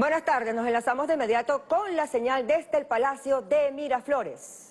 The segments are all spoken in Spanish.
Buenas tardes, nos enlazamos de inmediato con la señal desde el Palacio de Miraflores.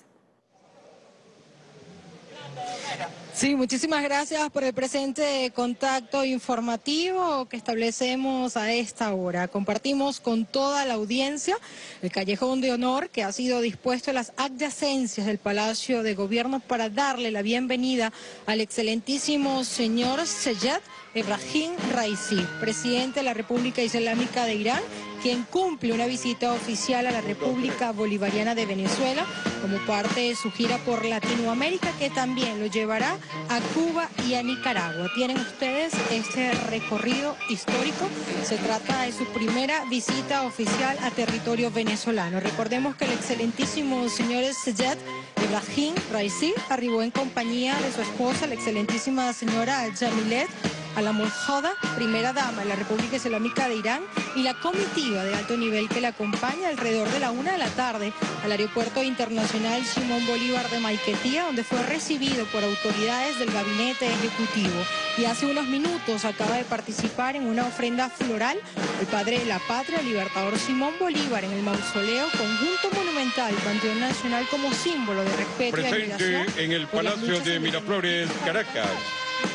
Sí, muchísimas gracias por el presente contacto informativo que establecemos a esta hora. Compartimos con toda la audiencia el callejón de honor que ha sido dispuesto en las adyacencias del Palacio de Gobierno para darle la bienvenida al excelentísimo señor Seyed Ebrahim Raisi, presidente de la República Islámica de Irán, quien cumple una visita oficial a la República Bolivariana de Venezuela como parte de su gira por Latinoamérica, que también lo llevará a Cuba y a Nicaragua. Tienen ustedes este recorrido histórico. Se trata de su primera visita oficial a territorio venezolano. Recordemos que el excelentísimo señor Seyed Ebrahim Raisi arribó en compañía de su esposa, la excelentísima señora Jamilet, a la Moljada, primera dama de la República Islámica de Irán, y la comitiva de alto nivel que la acompaña alrededor de la 1 de la tarde al Aeropuerto Internacional Simón Bolívar de Maiquetía, donde fue recibido por autoridades del gabinete ejecutivo. Y hace unos minutos acaba de participar en una ofrenda floral el padre de la patria, el libertador Simón Bolívar, en el Mausoleo Conjunto Monumental, Panteón Nacional, como símbolo de respeto y admiración. Presente en el Palacio de Miraflores, Caracas,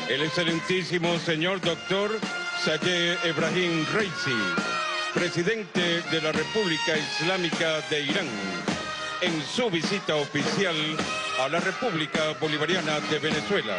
el excelentísimo señor doctor Seyed Ebrahim Raisi, presidente de la República Islámica de Irán, en su visita oficial a la República Bolivariana de Venezuela.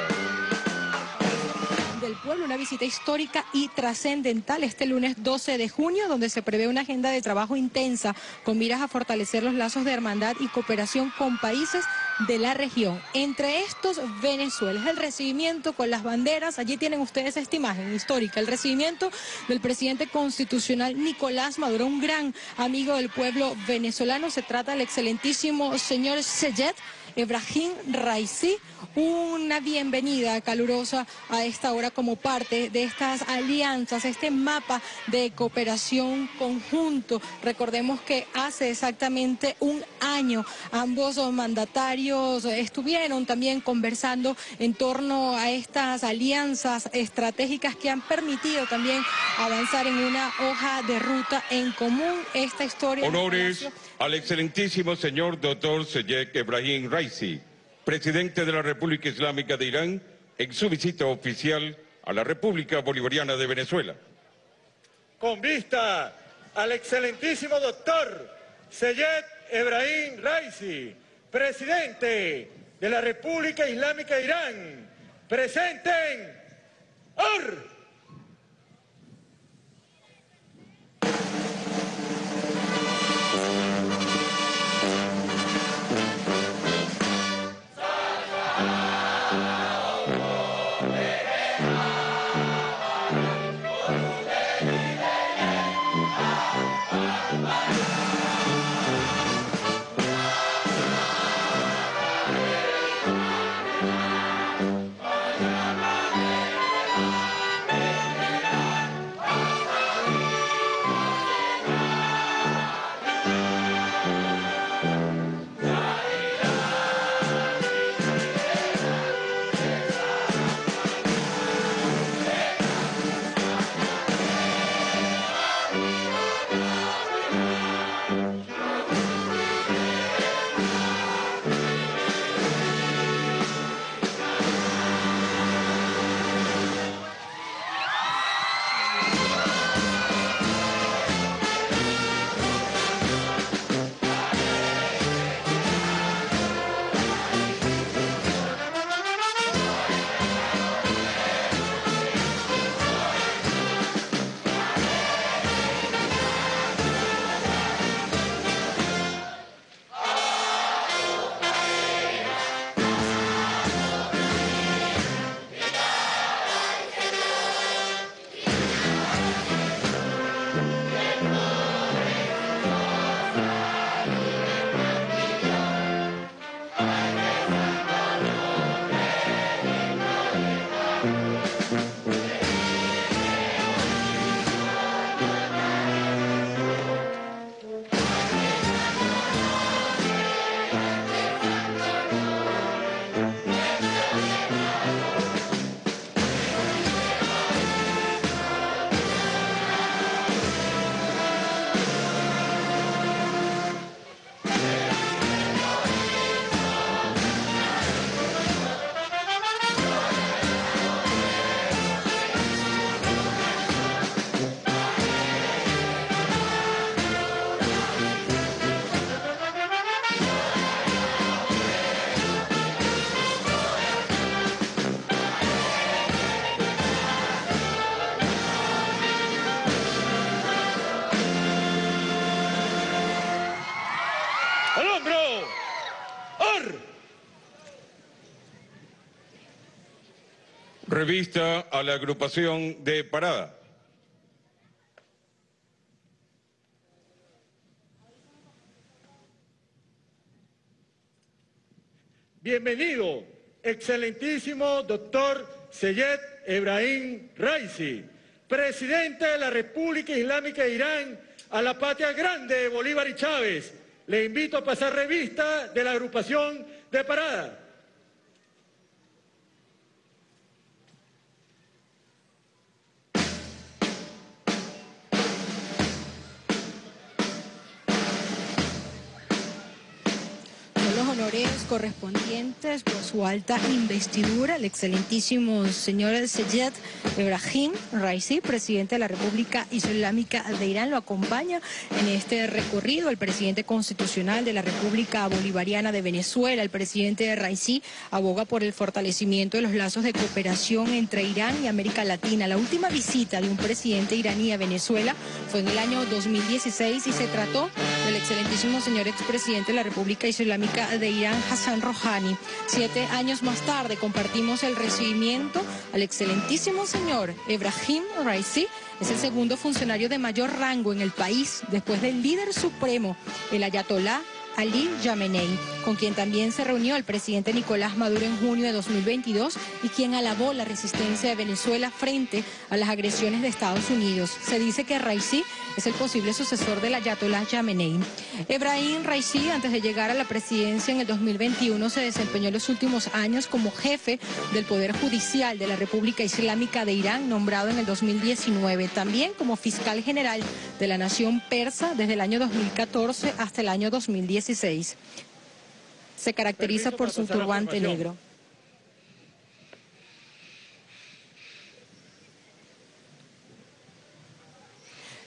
Del pueblo, una visita histórica y trascendental este lunes 12 de junio, donde se prevé una agenda de trabajo intensa con miras a fortalecer los lazos de hermandad y cooperación con países de la región. Entre estos, Venezuela. Es el recibimiento con las banderas. Allí tienen ustedes esta imagen histórica, el recibimiento del presidente constitucional Nicolás Maduro, un gran amigo del pueblo venezolano. Se trata del excelentísimo señor Seyed Ebrahim Raisi. Una bienvenida calurosa a esta hora como parte de estas alianzas, este mapa de cooperación conjunto. Recordemos que hace exactamente un año ambos mandatarios estuvieron también conversando en torno a estas alianzas estratégicas que han permitido también avanzar en una hoja de ruta en común. Esta historia... Honores al excelentísimo señor doctor Seyed Ebrahim Raisi, presidente de la República Islámica de Irán, en su visita oficial a la República Bolivariana de Venezuela. Con vista al excelentísimo doctor Seyed Ebrahim Raisi, presidente de la República Islámica de Irán, presenten OR. revista a la agrupación de Parada. Bienvenido, excelentísimo doctor Seyed Ebrahim Raisi, presidente de la República Islámica de Irán, a la patria grande de Bolívar y Chávez. Le invito a pasar revista de la agrupación de Parada. Honores correspondientes por su alta investidura, el excelentísimo señor Seyed Ebrahim Raisi, presidente de la República Islámica de Irán. Lo acompaña en este recorrido el presidente constitucional de la República Bolivariana de Venezuela. El presidente Raisi aboga por el fortalecimiento de los lazos de cooperación entre Irán y América Latina. La última visita de un presidente iraní a Venezuela fue en el año 2016 y se trató del excelentísimo señor expresidente de la República Islámica de Irán, Hassan Rouhani. 7 años más tarde compartimos el recibimiento al excelentísimo señor Ebrahim Raisi. Es el segundo funcionario de mayor rango en el país, después del líder supremo, el ayatolá Ali Khamenei, con quien también se reunió el presidente Nicolás Maduro en junio de 2022 y quien alabó la resistencia de Venezuela frente a las agresiones de Estados Unidos. Se dice que Raisi es el posible sucesor del ayatolá Khamenei. Ebrahim Raisi, antes de llegar a la presidencia en el 2021, se desempeñó en los últimos años como jefe del Poder Judicial de la República Islámica de Irán, nombrado en el 2019. También como fiscal general de la nación persa desde el año 2014 hasta el año 2019. Se caracteriza por su turbante negro.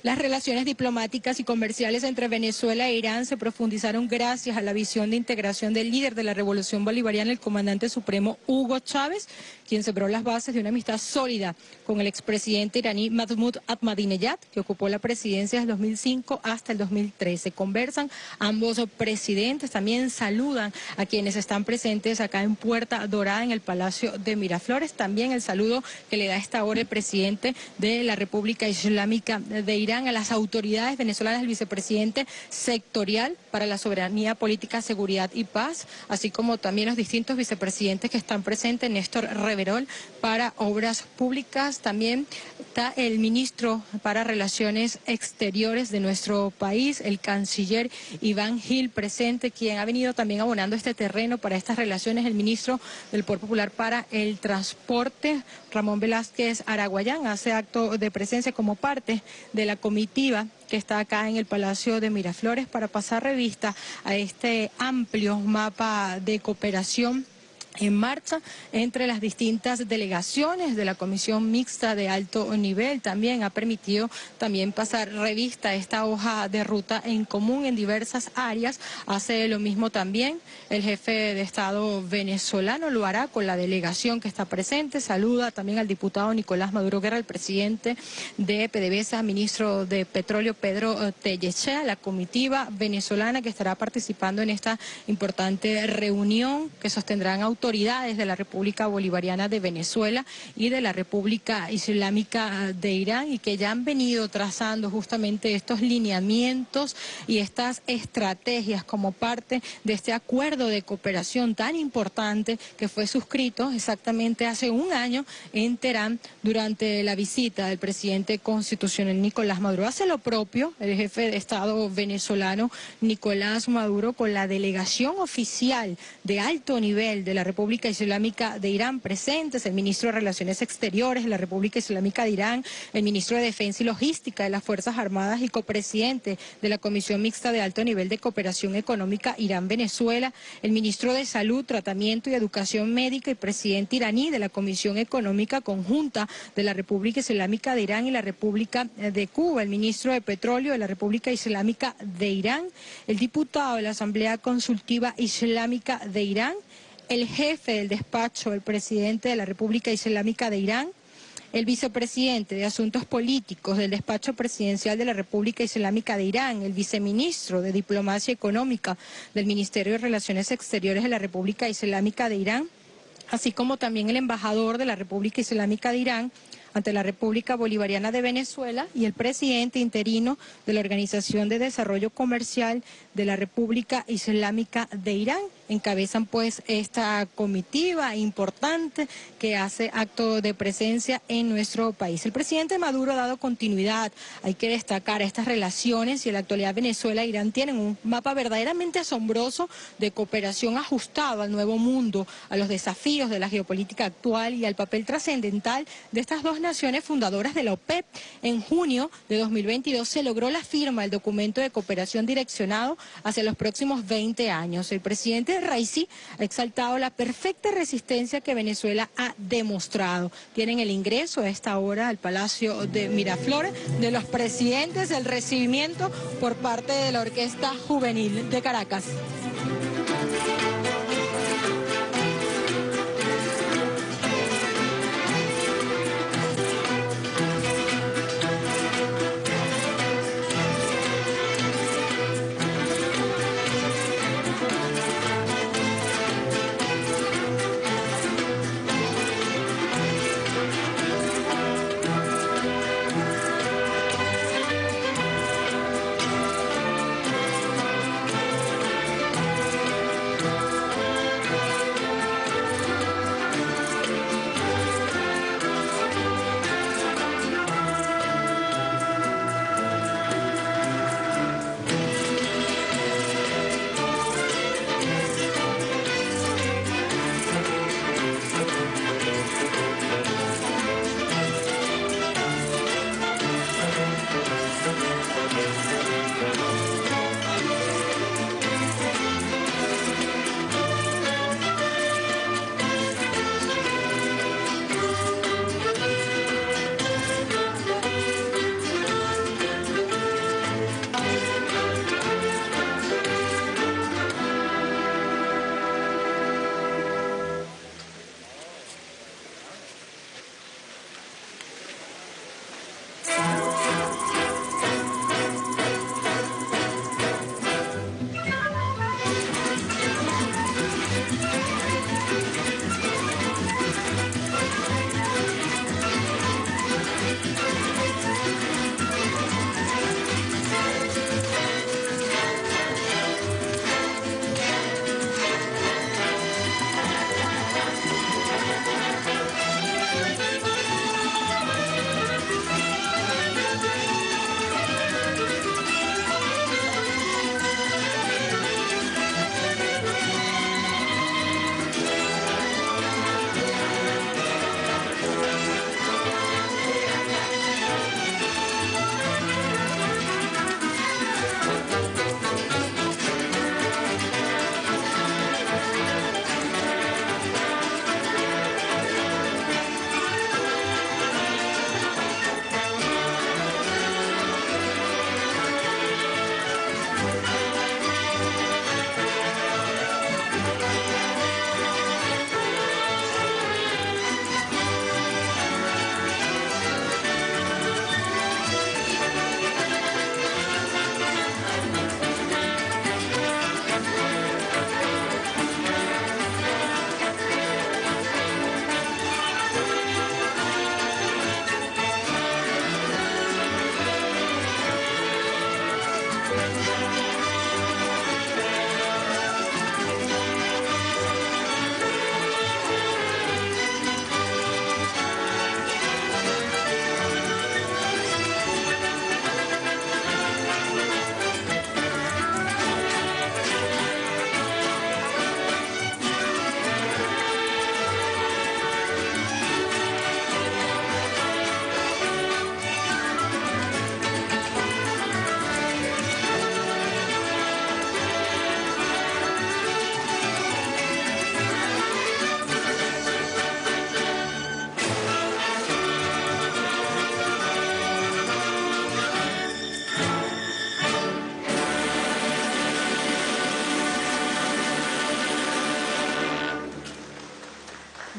Las relaciones diplomáticas y comerciales entre Venezuela e Irán se profundizaron gracias a la visión de integración del líder de la Revolución Bolivariana, el comandante supremo Hugo Chávez, quien sembró las bases de una amistad sólida con el expresidente iraní Mahmoud Ahmadinejad, que ocupó la presidencia desde 2005 hasta el 2013. Conversan ambos presidentes, también saludan a quienes están presentes acá en Puerta Dorada, en el Palacio de Miraflores. También el saludo que le da a esta hora el presidente de la República Islámica de Irán a las autoridades venezolanas, el vicepresidente sectorial para la soberanía política, seguridad y paz, así como también los distintos vicepresidentes que están presentes, Néstor Reverol para obras públicas, también está el ministro para relaciones exteriores de nuestro país, el canciller Iván Gil presente, quien ha venido también abonando este terreno para estas relaciones, el ministro del Poder Popular para el Transporte, Ramón Velázquez Araguayán, hace acto de presencia como parte de la comitiva que está acá en el Palacio de Miraflores para pasar revista a este amplio mapa de cooperación en marcha entre las distintas delegaciones de la Comisión Mixta de Alto Nivel. También ha permitido también pasar revista a esta hoja de ruta en común en diversas áreas. Hace lo mismo también el jefe de Estado venezolano, lo hará con la delegación que está presente. Saluda también al diputado Nicolás Maduro Guerra, el presidente de PDVSA, ministro de Petróleo Pedro Tellechea, la comitiva venezolana que estará participando en esta importante reunión que sostendrán autoridades de la República Bolivariana de Venezuela y de la República Islámica de Irán, y que ya han venido trazando justamente estos lineamientos y estas estrategias como parte de este acuerdo de cooperación tan importante que fue suscrito exactamente hace un año en Teherán durante la visita del presidente constitucional Nicolás Maduro. Hace lo propio el jefe de Estado venezolano Nicolás Maduro con la delegación oficial de alto nivel de la República Islámica de Irán presentes, el ministro de Relaciones Exteriores de la República Islámica de Irán, el ministro de Defensa y Logística de las Fuerzas Armadas y copresidente de la Comisión Mixta de Alto Nivel de Cooperación Económica Irán-Venezuela, el ministro de Salud, Tratamiento y Educación Médica y presidente iraní de la Comisión Económica Conjunta de la República Islámica de Irán y la República de Cuba, el ministro de Petróleo de la República Islámica de Irán, el diputado de la Asamblea Consultiva Islámica de Irán, el jefe del despacho, el presidente de la República Islámica de Irán, el vicepresidente de Asuntos Políticos del despacho presidencial de la República Islámica de Irán, el viceministro de Diplomacia Económica del Ministerio de Relaciones Exteriores de la República Islámica de Irán, así como también el embajador de la República Islámica de Irán ante la República Bolivariana de Venezuela y el presidente interino de la Organización de Desarrollo Comercial de la República Islámica de Irán. Encabezan pues esta comitiva importante que hace acto de presencia en nuestro país. El presidente Maduro ha dado continuidad, hay que destacar estas relaciones, y en la actualidad Venezuela e Irán tienen un mapa verdaderamente asombroso de cooperación ajustado al nuevo mundo, a los desafíos de la geopolítica actual y al papel trascendental de estas dos naciones fundadoras de la OPEP. En junio de 2022 se logró la firma del documento de cooperación direccionado hacia los próximos 20 años. El presidente Raisi ha exaltado la perfecta resistencia que Venezuela ha demostrado. Tienen el ingreso a esta hora al Palacio de Miraflores de los presidentes, el recibimiento por parte de la Orquesta Juvenil de Caracas.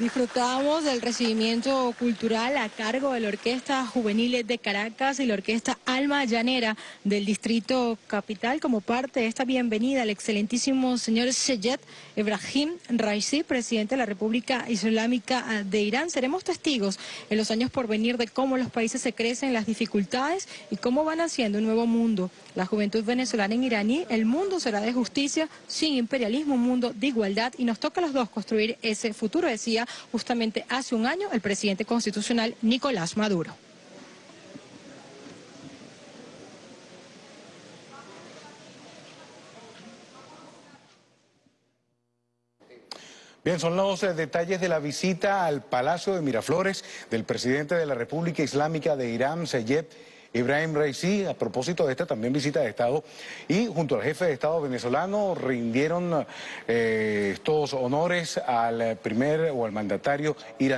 Disfrutamos del recibimiento cultural a cargo de la Orquesta Juvenil de Caracas y la Orquesta Alma Llanera del Distrito Capital como parte de esta bienvenida al excelentísimo señor Seyed Ebrahim Raisi, presidente de la República Islámica de Irán. Seremos testigos en los años por venir de cómo los países se crecen, las dificultades y cómo van haciendo un nuevo mundo. La juventud venezolana en Irán, el mundo será de justicia, sin imperialismo, un mundo de igualdad y nos toca a los dos construir ese futuro, decía justamente hace un año el presidente constitucional Nicolás Maduro. Bien, son los detalles de la visita al Palacio de Miraflores del presidente de la República Islámica de Irán, Seyed Ebrahim Raisi, a propósito de esta también visita de Estado, y junto al jefe de Estado venezolano rindieron estos honores al primer o al mandatario iraní.